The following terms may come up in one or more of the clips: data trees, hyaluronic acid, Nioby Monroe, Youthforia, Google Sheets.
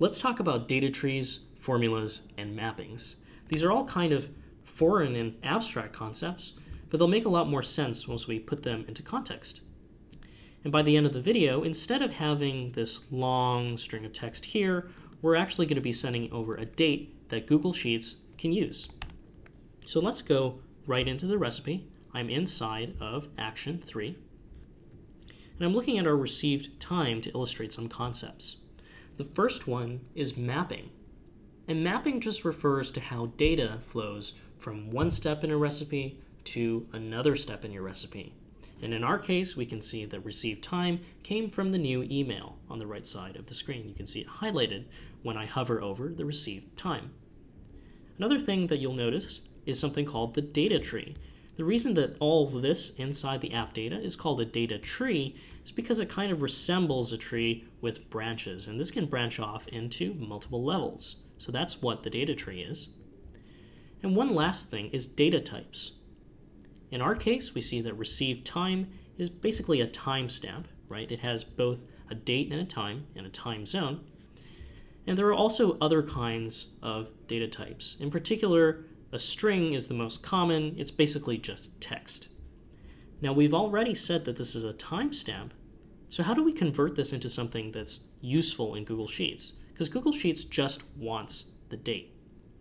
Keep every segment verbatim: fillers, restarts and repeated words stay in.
let's talk about data trees, formulas, and mappings. These are all kind of foreign and abstract concepts, but they'll make a lot more sense once we put them into context. And by the end of the video, instead of having this long string of text here, we're actually going to be sending over a date that Google Sheets can use. So let's go right into the recipe. I'm inside of action three, and I'm looking at our received time to illustrate some concepts. The first one is mapping. And mapping just refers to how data flows from one step in a recipe to another step in your recipe. And in our case, we can see that received time came from the new email on the right side of the screen. You can see it highlighted when I hover over the received time. Another thing that you'll notice is something called the data tree. The reason that all of this inside the app data is called a data tree is because it kind of resembles a tree with branches, and this can branch off into multiple levels. So that's what the data tree is. And one last thing is data types. In our case, we see that received time is basically a timestamp, right? It has both a date and a time and a time zone. And there are also other kinds of data types. In particular, a string is the most common. It's basically just text. Now, we've already said that this is a timestamp. So how do we convert this into something that's useful in Google Sheets? Because Google Sheets just wants the date.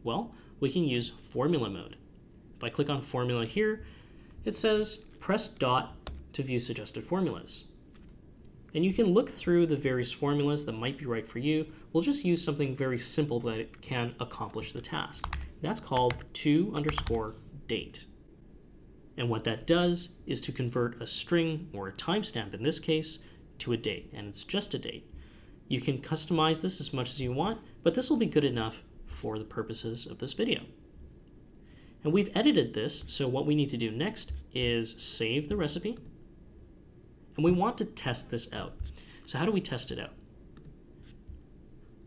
Well, we can use formula mode. If I click on formula here, it says press dot to view suggested formulas. And you can look through the various formulas that might be right for you. We'll just use something very simple that it can accomplish the task. That's called to underscore date. And what that does is to convert a string or a timestamp in this case to a date, and it's just a date. You can customize this as much as you want, but this will be good enough for the purposes of this video. And we've edited this, so what we need to do next is save the recipe. And we want to test this out. So how do we test it out?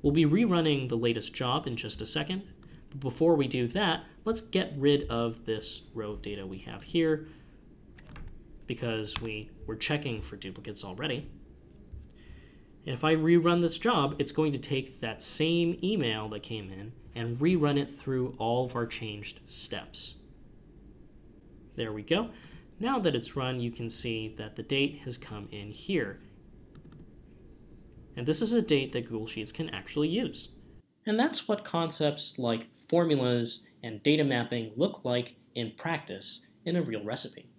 We'll be rerunning the latest job in just a second. But before we do that, let's get rid of this row of data we have here because we were checking for duplicates already. And if I rerun this job, it's going to take that same email that came in and rerun it through all of our changed steps. There we go. Now that it's run, you can see that the date has come in here. And this is a date that Google Sheets can actually use. And that's what concepts like formulas and data mapping look like in practice in a real recipe.